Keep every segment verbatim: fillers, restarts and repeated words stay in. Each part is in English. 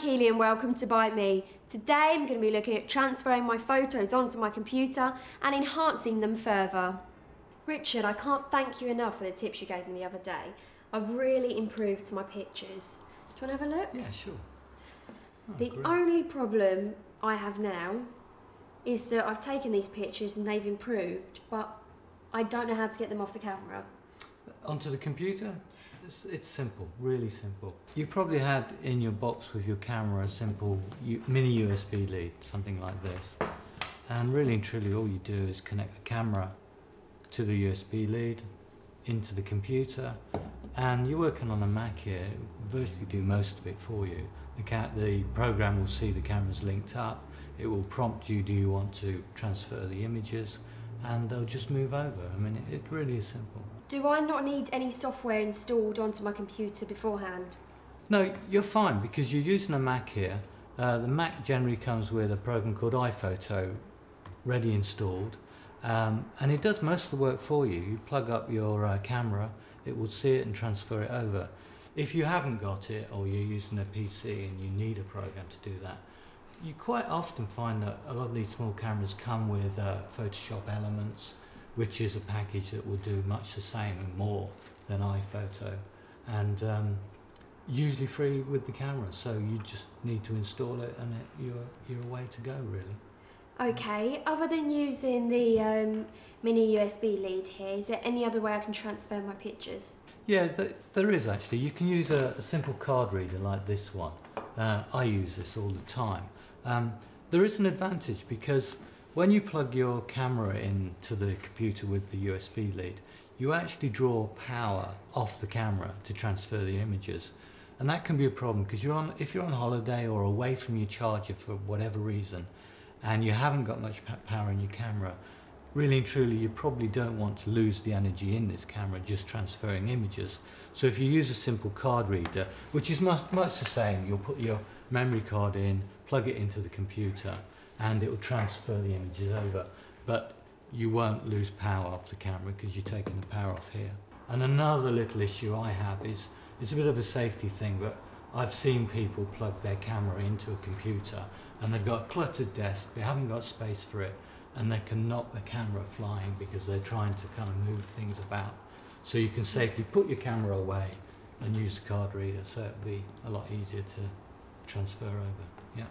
Keeley and welcome to Byte Me. Today I'm going to be looking at transferring my photos onto my computer and enhancing them further. Richard, I can't thank you enough for the tips you gave me the other day. I've really improved my pictures. Do you want to have a look? Yeah, sure. Oh, the great. Only problem I have now is that I've taken these pictures and they've improved, but I don't know how to get them off the camera. Onto the computer? It's, it's simple, really simple. You probably had in your box with your camera a simple mini U S B lead, something like this. And really and truly all you do is connect the camera to the U S B lead, into the computer, and you're working on a Mac here, it will virtually do most of it for you. The, ca the program will see the camera's linked up, it will prompt you, do you want to transfer the images, and they'll just move over. I mean, it, it really is simple. Do I not need any software installed onto my computer beforehand? No, you're fine, because you're using a Mac here. Uh, the Mac generally comes with a program called iPhoto, ready installed, um, and it does most of the work for you. You plug up your uh, camera, it will see it and transfer it over. If you haven't got it, or you're using a P C and you need a program to do that, you quite often find that a lot of these small cameras come with uh, Photoshop elements, which is a package that will do much the same and more than iPhoto, and um, usually free with the camera, so you just need to install it and it, you're, you're away to go, really. Okay, other than using the um, mini U S B lead here, is there any other way I can transfer my pictures? Yeah, th there is actually. You can use a, a simple card reader like this one. Uh, I use this all the time. Um, there is an advantage because when you plug your camera into the computer with the U S B lead, you actually draw power off the camera to transfer the images. And that can be a problem because you're on, if you're on holiday or away from your charger for whatever reason and you haven't got much power in your camera, really and truly you probably don't want to lose the energy in this camera just transferring images. So if you use a simple card reader, which is much, much the same, you'll put your memory card in, plug it into the computer, and it will transfer the images over, but you won't lose power off the camera because you're taking the power off here. And another little issue I have is, it's a bit of a safety thing, but I've seen people plug their camera into a computer and they've got a cluttered desk, they haven't got space for it, and they can knock the camera flying because they're trying to kind of move things about. So you can safely put your camera away and use the card reader, so it'll be a lot easier to transfer over, yeah.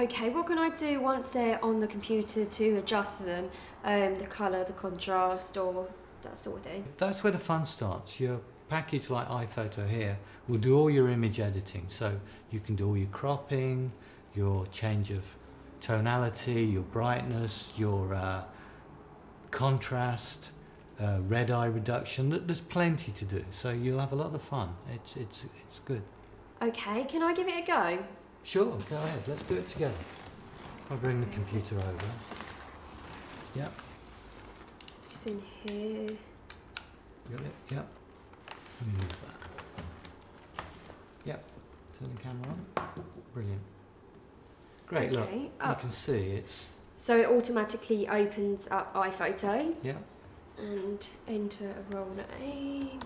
Okay, what can I do once they're on the computer to adjust them, um, the colour, the contrast, or that sort of thing? That's where the fun starts. Your package like iPhoto here will do all your image editing, so you can do all your cropping, your change of tonality, your brightness, your uh, contrast, uh, red eye reduction. There's plenty to do, so you'll have a lot of fun. It's, it's, it's good. Okay, can I give it a go? Sure, go ahead, let's do it together. I'll bring the computer over. Yep. It's in here. Got it? Yep. Let me move that. Yep. Turn the camera on. Brilliant. Great, okay. Look, oh. You can see it's... So it automatically opens up iPhoto. Yep. And enter a role name.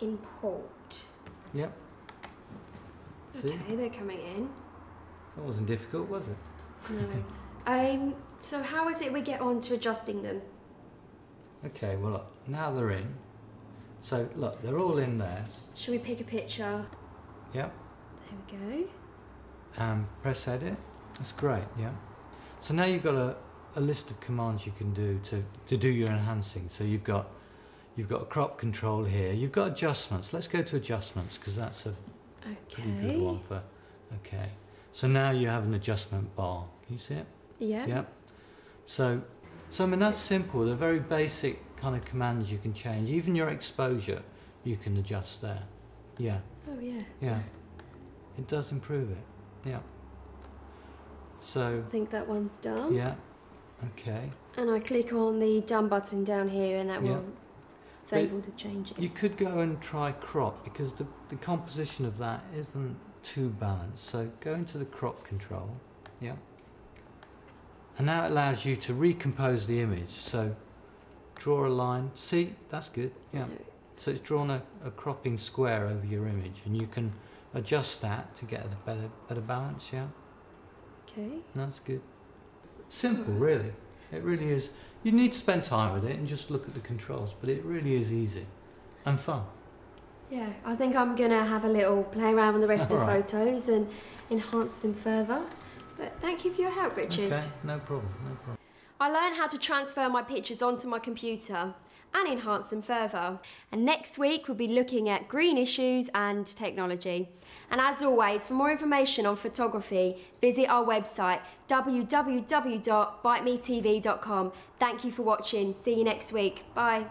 Import. Yep. See? Okay, they're coming in. That wasn't difficult, was it? No. um, so how is it we get on to adjusting them? Okay, well, look, now they're in. So, look, they're all in there. Should we pick a picture? Yep. There we go. Um, press edit. That's great, yeah. So now you've got a, a list of commands you can do to, to do your enhancing. So you've got, you've got a crop control here. You've got adjustments. Let's go to adjustments, because that's a... Okay. Pretty good one for, okay. So now you have an adjustment bar. Can you see it? Yeah. Yep. So, so I mean that's simple. They're very basic kind of commands you can change. Even your exposure, you can adjust there. Yeah. Oh yeah. Yeah. It does improve it. Yeah. So. I think that one's done. Yeah. Okay. And I click on the done button down here, and that yeah. will. Save all the changes. You could go and try crop because the, the composition of that isn't too balanced. So go into the crop control, yeah. And now it allows you to recompose the image. So draw a line. See, that's good, yeah. So it's drawn a, a cropping square over your image, and you can adjust that to get a better better balance. Yeah. Okay. That's good. Simple, really. It really is. You need to spend time with it and just look at the controls, but it really is easy and fun. Yeah, I think I'm gonna have a little play around with the rest All of the right. photos and enhance them further. But thank you for your help, Richard. Okay, no problem, no problem. I learned how to transfer my pictures onto my computer and enhance them further. And next week we'll be looking at green issues and technology. And as always, for more information on photography, visit our website w w w dot byte me t v dot com. Thank you for watching. See you next week. Bye.